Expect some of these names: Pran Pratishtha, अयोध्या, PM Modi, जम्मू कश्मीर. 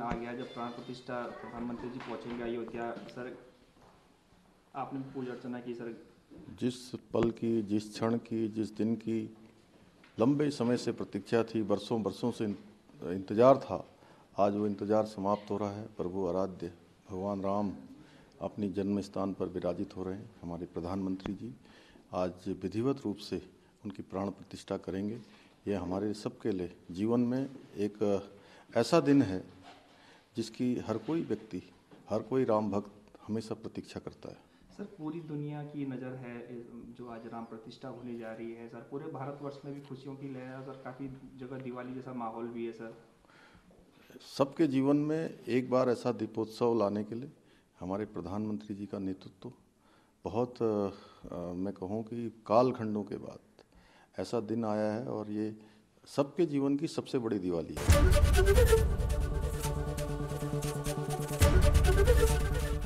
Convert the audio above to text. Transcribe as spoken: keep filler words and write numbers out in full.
दिन आ गया जब प्राण प्रतिष्ठा प्रधानमंत्री जी पहुंचेंगे अयोध्या। सर आपने पूजा अर्चना की, सर जिस पल की, जिस क्षण की, जिस दिन की लंबे समय से प्रतीक्षा थी, बरसों बरसों से इंतजार था, आज वो इंतजार समाप्त हो रहा है। प्रभु आराध्य भगवान राम अपनी जन्म स्थान पर विराजित हो रहे हैं। हमारे प्रधानमंत्री जी आज विधिवत रूप से उनकी प्राण प्रतिष्ठा करेंगे। ये हमारे सबके लिए जीवन में एक ऐसा दिन है जिसकी हर कोई व्यक्ति, हर कोई राम भक्त हमेशा प्रतीक्षा करता है। सर पूरी दुनिया की नज़र है जो आज राम प्रतिष्ठा होने जा रही है। सर पूरे भारतवर्ष में भी खुशियों की लहर है। सर काफ़ी जगह दिवाली जैसा माहौल भी है। सर सबके जीवन में एक बार ऐसा दीपोत्सव लाने के लिए हमारे प्रधानमंत्री जी का नेतृत्व तो बहुत आ, मैं कहूँ कि कालखंडों के बाद ऐसा दिन आया है और ये सबके जीवन की सबसे बड़ी दिवाली है।